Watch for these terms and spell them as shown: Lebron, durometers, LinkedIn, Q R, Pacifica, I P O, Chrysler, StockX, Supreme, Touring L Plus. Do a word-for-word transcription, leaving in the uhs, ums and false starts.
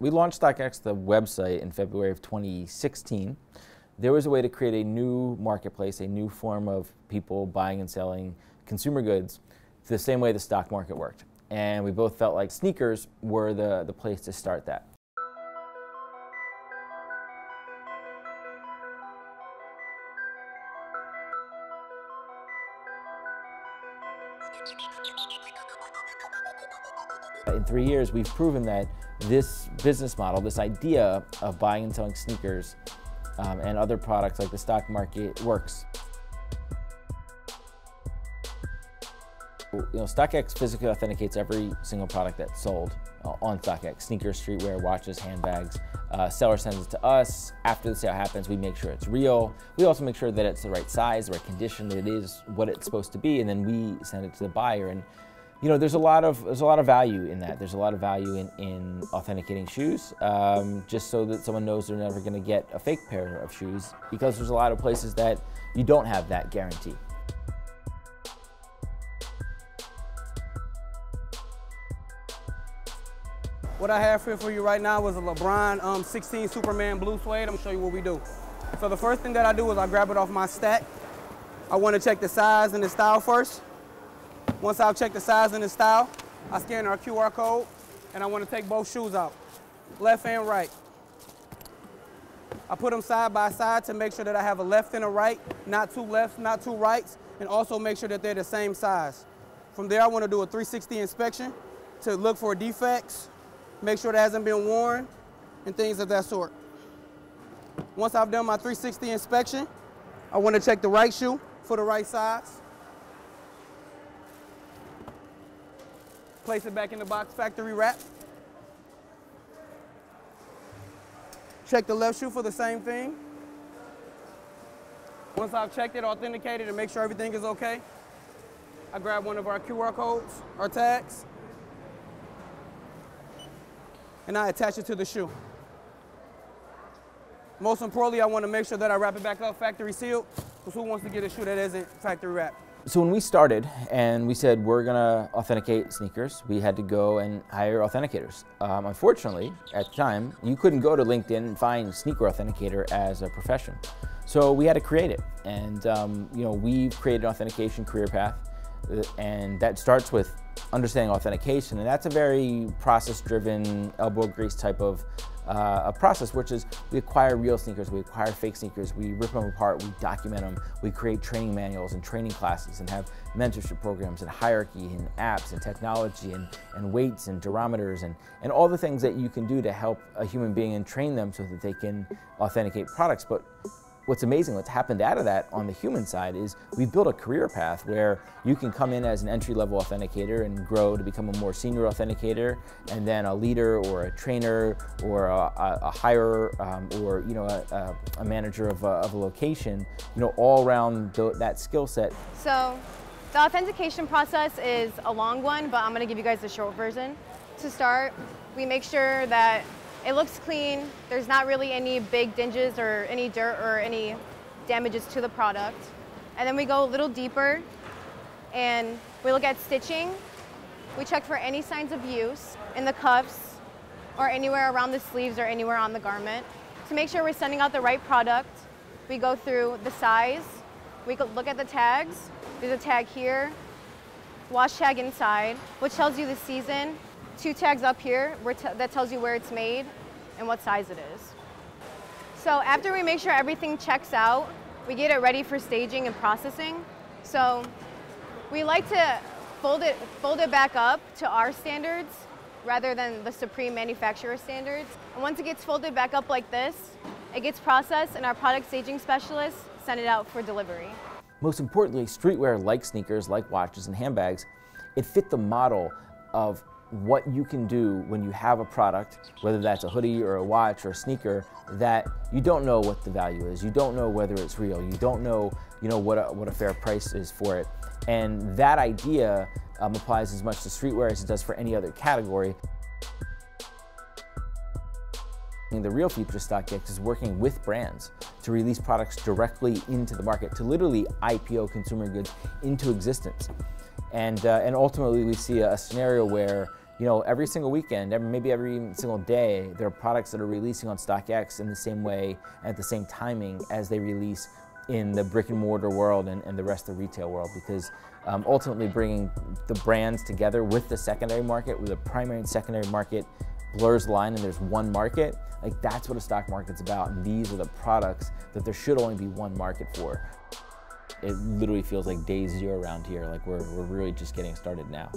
we launched StockX, the website, in February of twenty sixteen. There was a way to create a new marketplace, a new form of people buying and selling consumer goods the same way the stock market worked. And we both felt like sneakers were the, the place to start that. In three years, we've proven that this business model, this idea of buying and selling sneakers um, and other products like the stock market works. You know, StockX physically authenticates every single product that's sold uh, on StockX: sneakers, streetwear, watches, handbags. Uh, seller sends it to us. After the sale happens, we make sure it's real. We also make sure that it's the right size, the right condition, that it is what it's supposed to be, and then we send it to the buyer. And you know, there's a lot of there's a lot of value in that. There's a lot of value in in authenticating shoes, um, just so that someone knows they're never going to get a fake pair of shoes, because there's a lot of places that you don't have that guarantee. What I have here for you right now is a Lebron um, sixteen Superman blue suede. I'm gonna show you what we do. So the first thing that I do is I grab it off my stack. I wanna check the size and the style first. Once I've checked the size and the style, I scan our Q R code, and I wanna take both shoes out, left and right. I put them side by side to make sure that I have a left and a right, not two lefts, not two rights, and also make sure that they're the same size. From there, I wanna do a three sixty inspection to look for defects, make sure it hasn't been worn, and things of that sort. Once I've done my three sixty inspection, I want to check the right shoe for the right size. Place it back in the box, factory wrap. Check the left shoe for the same thing. Once I've checked it, authenticated, and make sure everything is okay, I grab one of our Q R codes, our tags, and I attach it to the shoe. Most importantly, I want to make sure that I wrap it back up, factory sealed, because who wants to get a shoe that isn't factory wrapped? So when we started and we said we're going to authenticate sneakers, we had to go and hire authenticators. Um, unfortunately, at the time, you couldn't go to LinkedIn and find sneaker authenticator as a profession. So we had to create it. And um, you know, we've created an authentication career path, and that starts with understanding authentication, and that's a very process-driven, elbow grease type of uh, a process, which is we acquire real sneakers, we acquire fake sneakers, we rip them apart, we document them, we create training manuals and training classes and have mentorship programs and hierarchy and apps and technology and, and weights and durometers and, and all the things that you can do to help a human being and train them so that they can authenticate products. But what's amazing, what's happened out of that on the human side, is we've built a career path where you can come in as an entry-level authenticator and grow to become a more senior authenticator, and then a leader or a trainer or a, a hire um, or you know a, a manager of a, of a location, you know, all around the, that skill set. So the authentication process is a long one, but I'm going to give you guys the short version. To start, we make sure that it looks clean, there's not really any big dinges or any dirt or any damages to the product. And then we go a little deeper and we look at stitching. We check for any signs of use in the cuffs or anywhere around the sleeves or anywhere on the garment. To make sure we're sending out the right product, we go through the size, we look at the tags. There's a tag here, wash tag inside, which tells you the season. Two tags up here where t that tells you where it's made and what size it is. So after we make sure everything checks out, we get it ready for staging and processing. So we like to fold it, fold it back up to our standards rather than the Supreme manufacturer standards. And once it gets folded back up like this, it gets processed and our product staging specialists send it out for delivery. Most importantly, streetwear, like sneakers, like watches and handbags, it fit the model of what you can do when you have a product, whether that's a hoodie or a watch or a sneaker, that you don't know what the value is, you don't know whether it's real, you don't know, you know what a, what a fair price is for it. And that idea um, applies as much to streetwear as it does for any other category. And the real future of StockX is working with brands to release products directly into the market, to literally I P O consumer goods into existence. And, uh, and ultimately, we see a, a scenario where you know, every single weekend, every, maybe every single day, there are products that are releasing on StockX in the same way, at the same timing as they release in the brick and mortar world and, and the rest of the retail world, because um, ultimately bringing the brands together with the secondary market, with the primary and secondary market blurs the line and there's one market, like that's what a stock market's about. And these are the products that there should only be one market for. It literally feels like day zero around here. Like we're, we're really just getting started now.